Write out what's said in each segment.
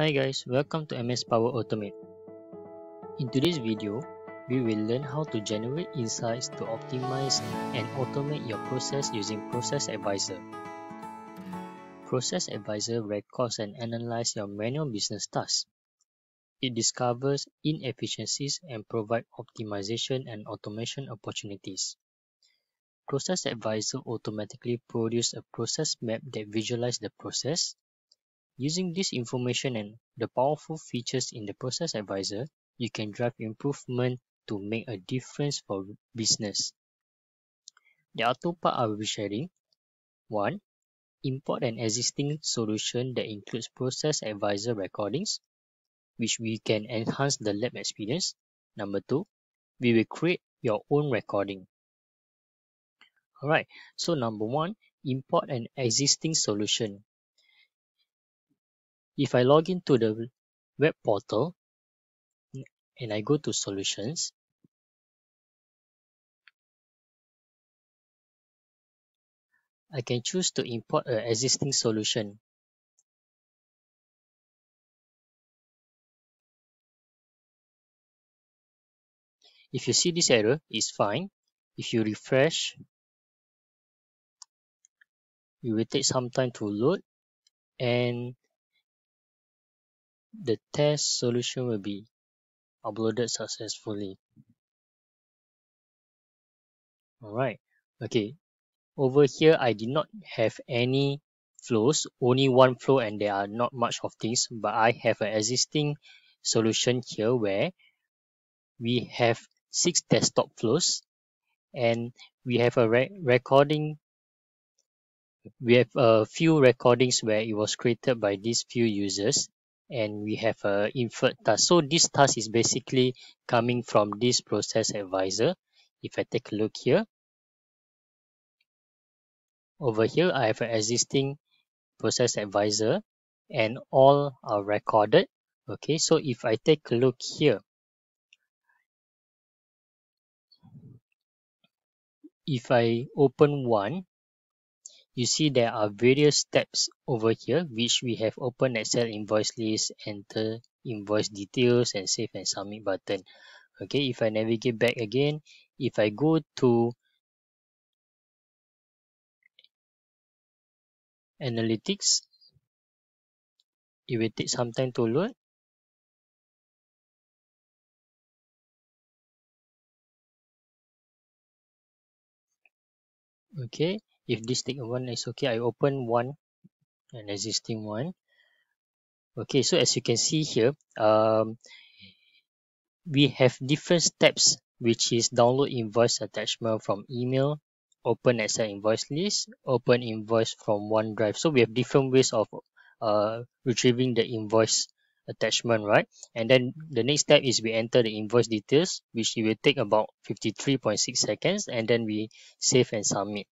Hi guys, welcome to MS Power Automate. In today's video, we will learn how to generate insights to optimize and automate your process using Process Advisor. Process Advisor records and analyzes your manual business tasks. It discovers inefficiencies and provides optimization and automation opportunities. Process Advisor automatically produces a process map that visualizes the process. Using this information and the powerful features in the Process Advisor, you can drive improvement to make a difference for business. There are two parts I will be sharing. One, import an existing solution that includes Process Advisor recordings, which we can enhance the lab experience. Number two, we will create your own recording. Alright, so number one, import an existing solution. If I log into the web portal and I go to solutions, I can choose to import an existing solution. If you see this error, it's fine. If you refresh, it will take some time to load and the test solution will be uploaded successfully. Alright, okay. Over here, I did not have any flows, only one flow, and there are not much of things, but I have an existing solution here where we have 6 desktop flows and we have a recording. We have a few recordings where it was created by these few users, and we have a inferred task. So this task is basically coming from this Process Advisor. If I take a look here, over here I have an existing Process Advisor and all are recorded. Okay, so if I take a look here, if I open one, you see there are various steps over here, which we have open Excel invoice list, enter invoice details, and save and submit button. Okay, if I navigate back again, if I go to analytics, it will take some time to load. Okay. If this take one is okay, I open one, an existing one. Okay, so as you can see here, we have different steps, which is download invoice attachment from email, open Excel invoice list, open invoice from OneDrive. So we have different ways of retrieving the invoice attachment, right? And then the next step is we enter the invoice details, which will take about 53.6 seconds, and then we save and submit.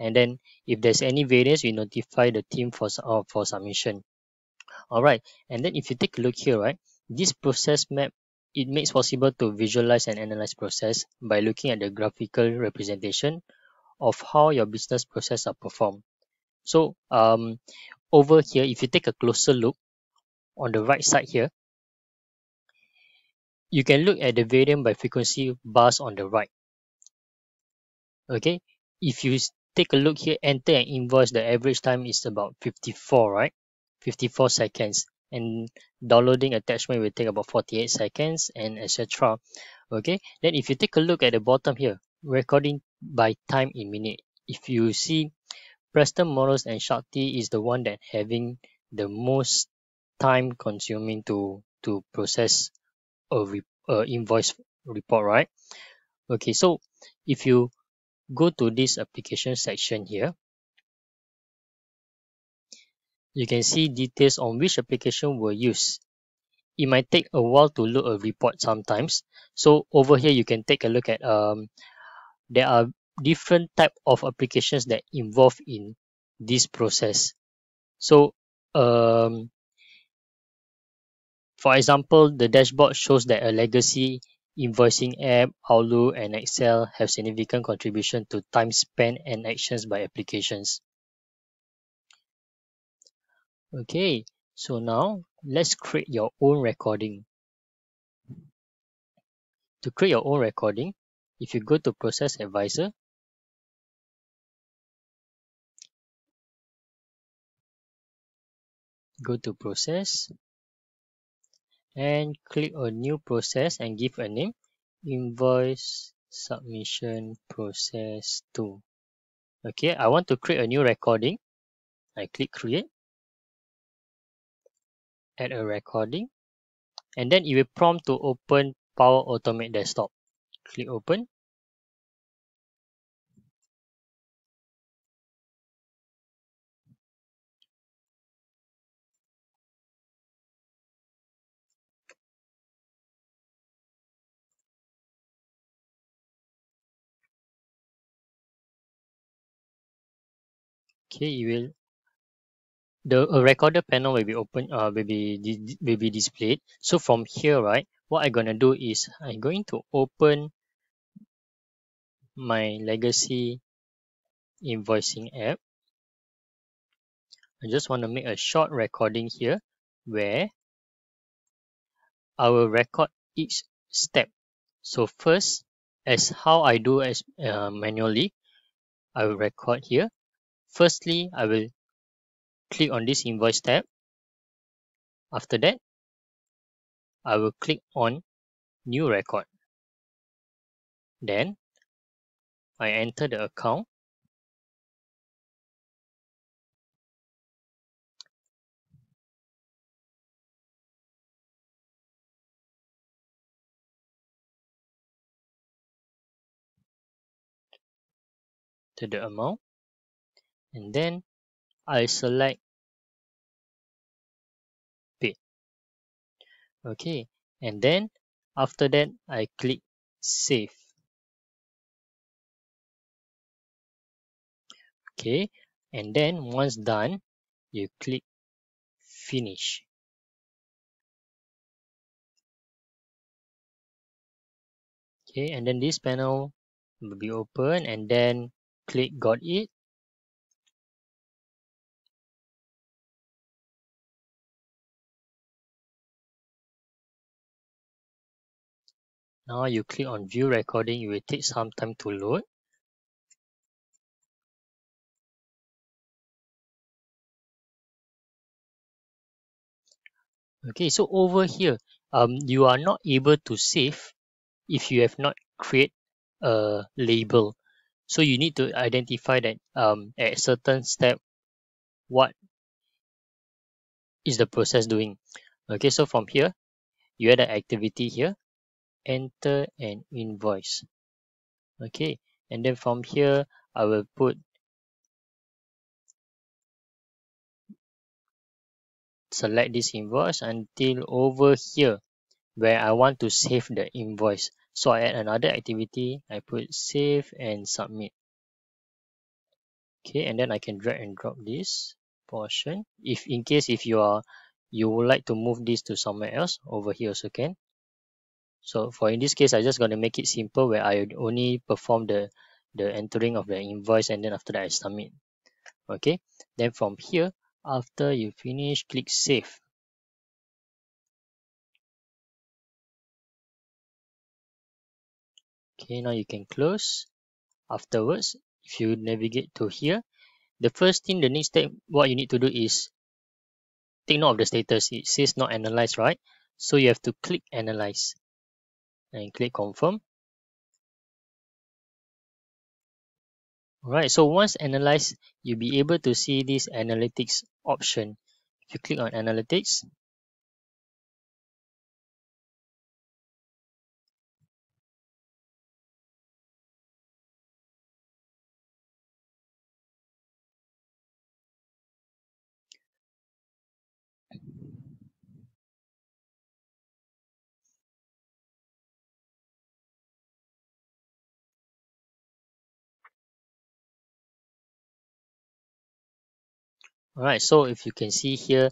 And then if there's any variance, we notify the team for submission. Alright, and then if you take a look here, right, this process map, it makes possible to visualize and analyze process by looking at the graphical representation of how your business process are performed. So over here, if you take a closer look on the right side here, you can look at the variance by frequency bars on the right. Okay, if you take a look here, enter an invoice, the average time is about 54, right? 54 seconds, and downloading attachment will take about 48 seconds, and etc. Okay, then if you take a look at the bottom here, recording by time in minute, if you see Preston Morales and Shakti is the one that having the most time consuming to process a invoice report, right? Okay, so if you go to this application section here, you can see details on which application were used. It might take a while to load a report sometimes. So over here you can take a look at there are different type of applications that involved in this process. So for example, the dashboard shows that a legacy invoicing app, Outlook, and Excel have significant contribution to time spent and actions by applications. Okay, So now let's create your own recording. To create your own recording, if you go to Process Advisor, go to Process and click on New Process and give a name, Invoice Submission Process 2. Okay, I want to create a new recording. I click Create, Add a recording, and then it will prompt to open Power Automate Desktop. Click Open. Okay, you will. The recorder panel will be open. Will be displayed. So from here, right, what I'm gonna do is I'm going to open my legacy invoicing app. I just want to make a short recording here, where I will record each step. So first, as how I do as manually, I will record here. Firstly, I will click on this invoice tab. After that, I will click on new record. Then, I enter the account. To the amount. And then I select Pay. Okay, and then after that I click Save. Okay, and then once done, you click Finish. Okay, and then this panel will be open, and then click Got It. Now you click on View Recording, it will take some time to load. Okay, so over here, you are not able to save if you have not created a label. So you need to identify that at a certain step, what is the process doing. Okay, so from here, you add an activity here. Enter an invoice. Okay, and then from here I will put select this invoice until over here where I want to save the invoice. So I add another activity, I put save and submit. Okay, and then I can drag and drop this portion. If in case if you would like to move this to somewhere else, over here also can. So for in this case, I just gonna make it simple where I only perform the entering of the invoice, and then after that I submit. Okay. Then from here, after you finish, click Save. Okay, now you can close. Afterwards, if you navigate to here, the first thing, the next step, what you need to do is take note of the status. It says not analyzed, right? So you have to click Analyze. And click Confirm. Alright, so once analyzed, you'll be able to see this analytics option. If you click on Analytics, alright, so if you can see here,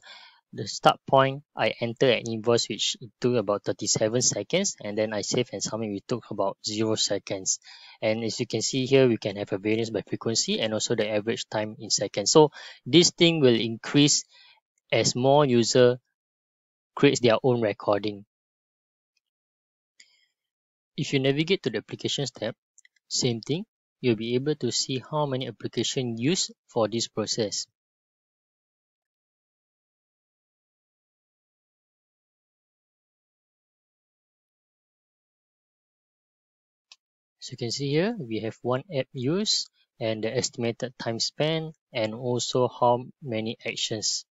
the start point, I enter an invoice which it took about 37 seconds, and then I save and submit, we took about 0 seconds. And as you can see here, we can have a variance by frequency and also the average time in seconds. So this thing will increase as more users create their own recording. If you navigate to the Applications tab, same thing, you'll be able to see how many applications used for this process. So you can see here, we have one app used and the estimated time span and also how many actions.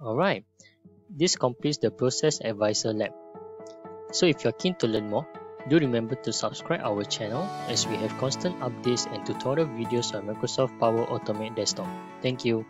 Alright, this completes the Process Advisor Lab. So if you're keen to learn more, do remember to subscribe our channel as we have constant updates and tutorial videos on Microsoft Power Automate Desktop. Thank you.